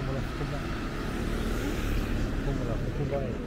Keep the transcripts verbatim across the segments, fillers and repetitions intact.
Cum l-a făcut bani? Cum l-a făcut bani?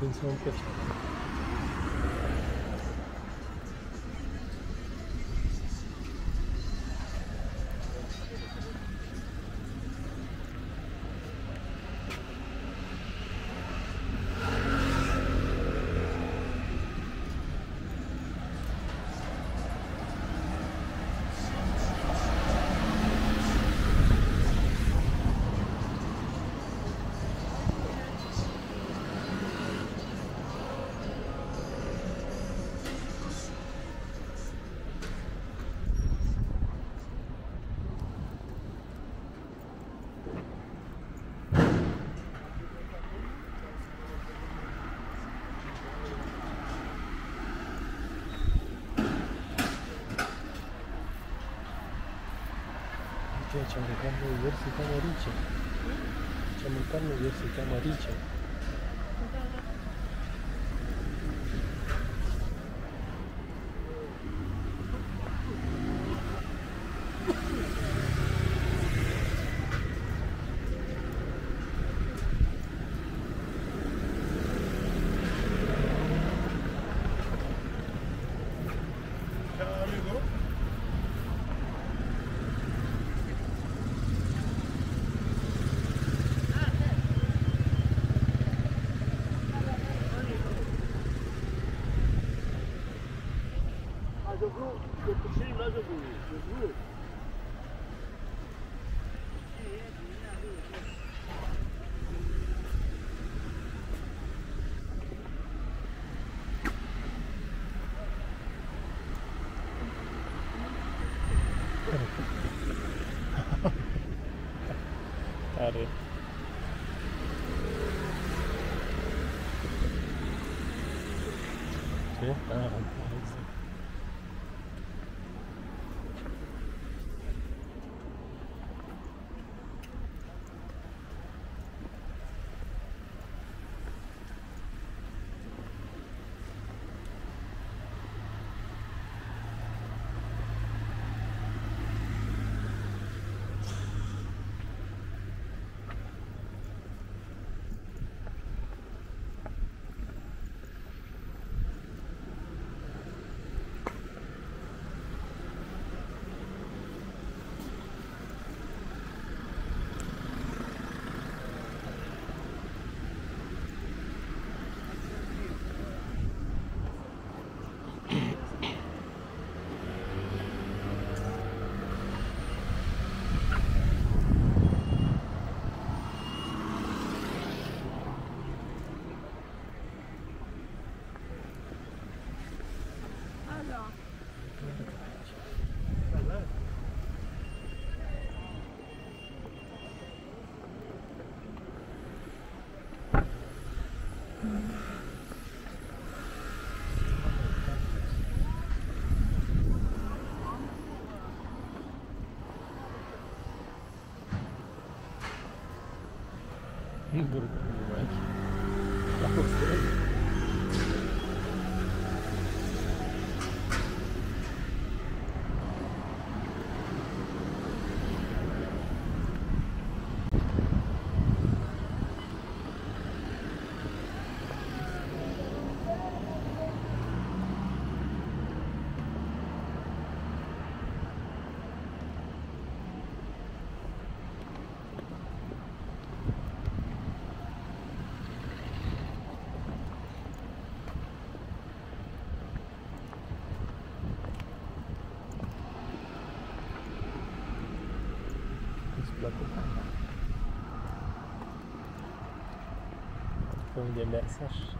Penso a un piacere. Ce-am mâncat noi ieri se cheamă rice. Ce-am mâncat noi ieri se cheamă rice. Tare. Ce? Ah, Burger right. That looks good. Comme des messages.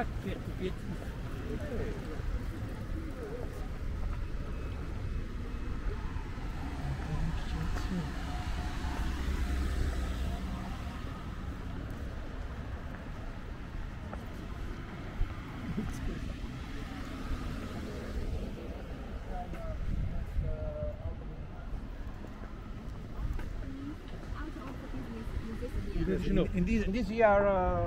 как перекупить? In, in this in this year uh,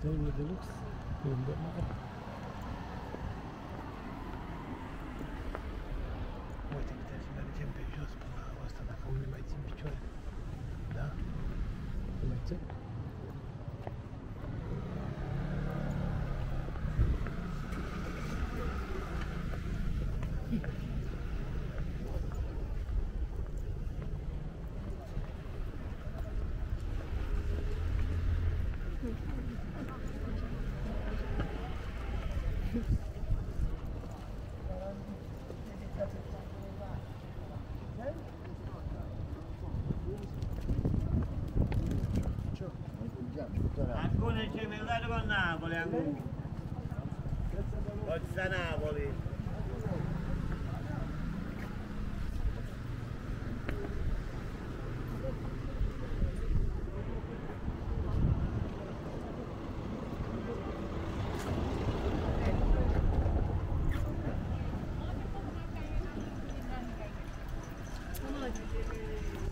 They were the looks in the mother. Uite, putem să mergem pe jos până la asta, dacă unii mai țin picioare. Da? Nu mai țin? Alcune ci vengono a Napoli, alcune. Forza Napoli.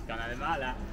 Canale mala.